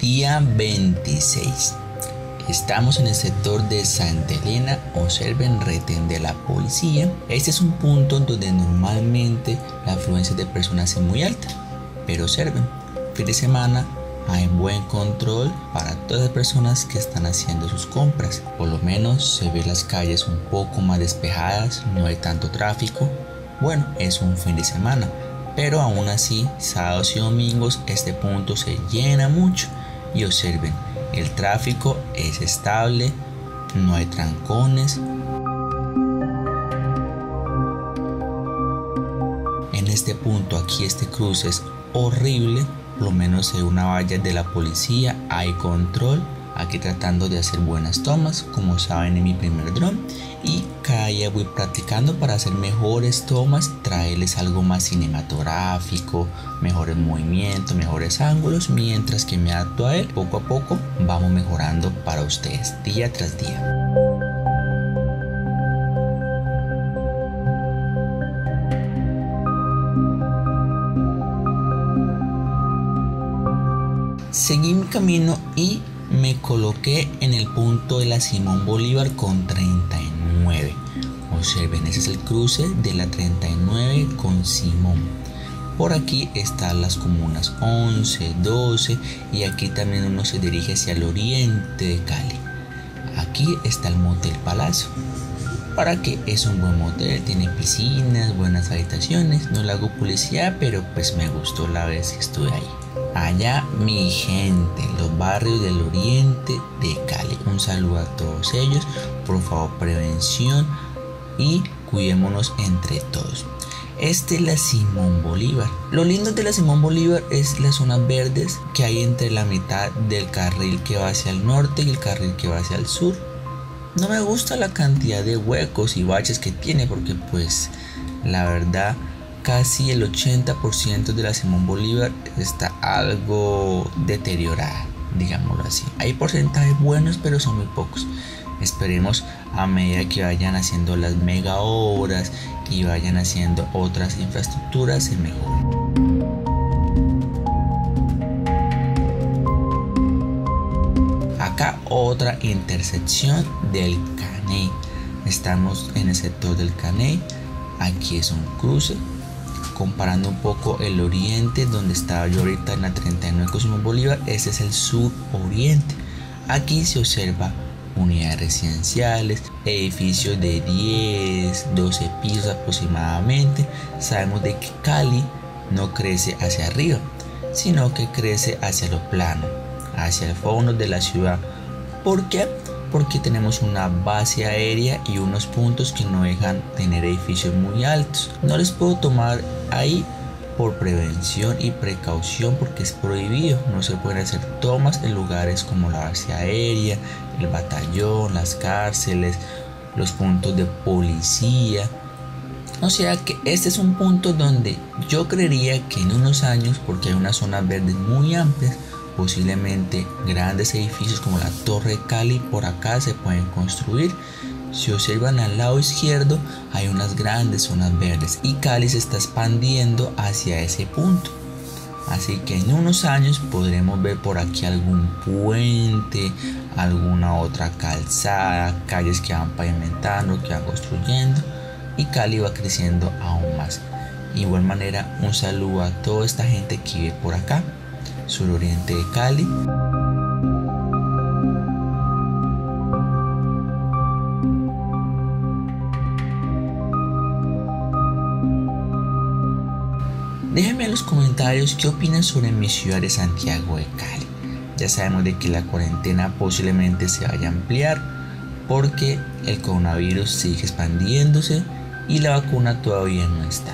Día 26. Estamos en el sector de Santa Elena, observen retén de la policía. Este es un punto donde normalmente la afluencia de personas es muy alta, pero observen, fin de semana hay buen control para todas las personas que están haciendo sus compras. Por lo menos se ven las calles un poco más despejadas, no hay tanto tráfico. Bueno, es un fin de semana, pero aún así, sábados y domingos este punto se llena mucho. Y observen, el tráfico es estable, no hay trancones. En este punto, aquí este cruce es horrible, por lo menos hay una valla de la policía, hay control. Aquí tratando de hacer buenas tomas, como saben en mi primer dron, y cada día voy practicando para hacer mejores tomas, traerles algo más cinematográfico, mejores movimientos, mejores ángulos, mientras que me adapto a él. Poco a poco vamos mejorando para ustedes día tras día. Seguí mi camino y me coloqué en el punto de la Simón Bolívar con 39. Observen, ese es el cruce de la 39 con Simón. Por aquí están las comunas 11, 12 y aquí también uno se dirige hacia el oriente de Cali. Aquí está el motel Palacio. Para que es un buen motel, tiene piscinas, buenas habitaciones. No le hago publicidad, pero pues me gustó la vez que estuve ahí. Allá mi gente, los barrios del oriente de Cali, un saludo a todos ellos, por favor prevención y cuidémonos entre todos. Esta es la Simón Bolívar. Lo lindo de la Simón Bolívar es las zonas verdes que hay entre la mitad del carril que va hacia el norte y el carril que va hacia el sur. No me gusta la cantidad de huecos y baches que tiene porque pues la verdad casi el 80% de la Simón Bolívar está algo deteriorada, digámoslo así. Hay porcentajes buenos, pero son muy pocos. Esperemos a medida que vayan haciendo las mega obras y vayan haciendo otras infraestructuras se mejoren. Acá otra intersección del Caney. Estamos en el sector del Caney. Aquí es un cruce. Comparando un poco el oriente donde estaba yo ahorita en la 39 con Simón Bolívar, este es el sur oriente. Aquí se observa unidades residenciales, edificios de 10, 12 pisos aproximadamente. Sabemos de que Cali no crece hacia arriba, sino que crece hacia lo plano, hacia el fondo de la ciudad. ¿Por qué? Porque tenemos una base aérea y unos puntos que no dejan tener edificios muy altos. No les puedo tomar ahí por prevención y precaución porque es prohibido. No se pueden hacer tomas en lugares como la base aérea, el batallón, las cárceles, los puntos de policía. O sea que este es un punto donde yo creería que en unos años, porque hay unas zonas verdes muy amplias, posiblemente grandes edificios como la Torre Cali por acá se pueden construir. Si observan al lado izquierdo hay unas grandes zonas verdes y Cali se está expandiendo hacia ese punto. Así que en unos años podremos ver por aquí algún puente, alguna otra calzada, calles que van pavimentando, que van construyendo y Cali va creciendo aún más. De igual manera un saludo a toda esta gente que vive por acá, suroriente de Cali. Déjenme en los comentarios qué opinan sobre mi ciudad de Santiago de Cali. Ya sabemos de que la cuarentena posiblemente se vaya a ampliar porque el coronavirus sigue expandiéndose y la vacuna todavía no está.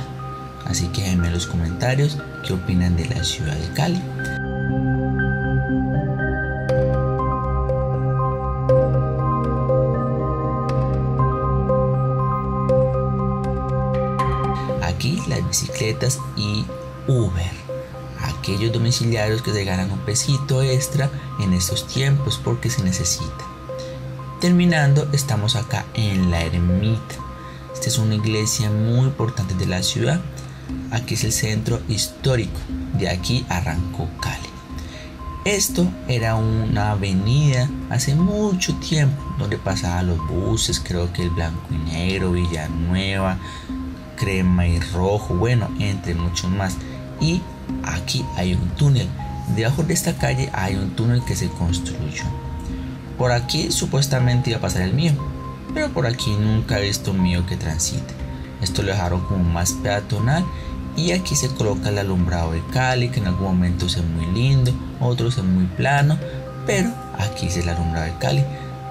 Así que déjenme en los comentarios qué opinan de la ciudad de Cali. Aquí las bicicletas y Uber. aquellos domiciliarios que se ganan un pesito extra en estos tiempos porque se necesita. Terminando, estamos acá en La Ermita. Esta es una iglesia muy importante de la ciudad. Aquí es el centro histórico. De aquí arrancó Cali. Esto era una avenida hace mucho tiempo donde pasaban los buses, creo que el Blanco y Negro, Villanueva, Crema y Rojo, bueno, entre muchos más. Y aquí hay un túnel. Debajo de esta calle hay un túnel que se construyó. Por aquí supuestamente iba a pasar el mío, pero por aquí nunca he visto un mío que transite. Esto lo dejaron como más peatonal. Y aquí se coloca el alumbrado de Cali, que en algún momento es muy lindo, otros es muy plano, pero aquí es el alumbrado de Cali.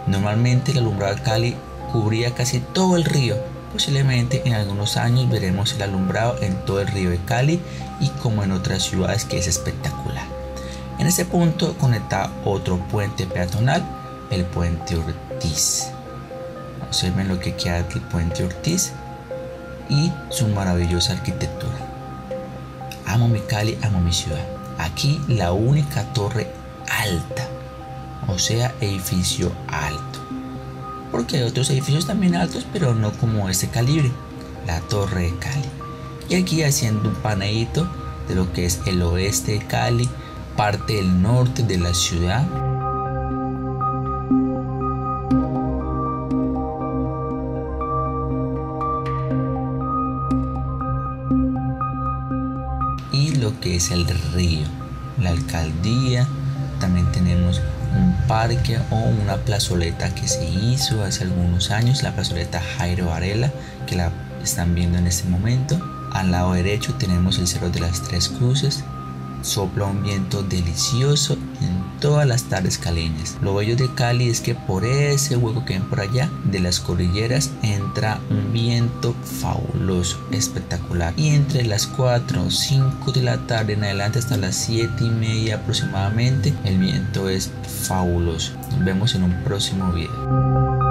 Normalmente el alumbrado de Cali cubría casi todo el río. Posiblemente en algunos años veremos el alumbrado en todo el río de Cali y como en otras ciudades, que es espectacular. En este punto conecta otro puente peatonal, el Puente Ortiz. Observen lo que queda del Puente Ortiz y su maravillosa arquitectura. Amo mi Cali, amo mi ciudad. Aquí la única torre alta, o sea, edificio alto. Porque hay otros edificios también altos, pero no como este calibre, la Torre de Cali. Y aquí haciendo un paneíto de lo que es el oeste de Cali, parte del norte de la ciudad. Que es el río, la alcaldía. También tenemos un parque o una plazoleta que se hizo hace algunos años, la plazoleta Jairo Varela, que la están viendo en este momento. Al lado derecho tenemos el Cerro de las Tres Cruces. Sopla un viento delicioso en todas las tardes caleñas. Lo bello de Cali es que por ese hueco que ven por allá de las cordilleras entra un viento fabuloso, espectacular. Y entre las 4 o 5 de la tarde en adelante hasta las 7:30 aproximadamente, el viento es fabuloso. Nos vemos en un próximo video.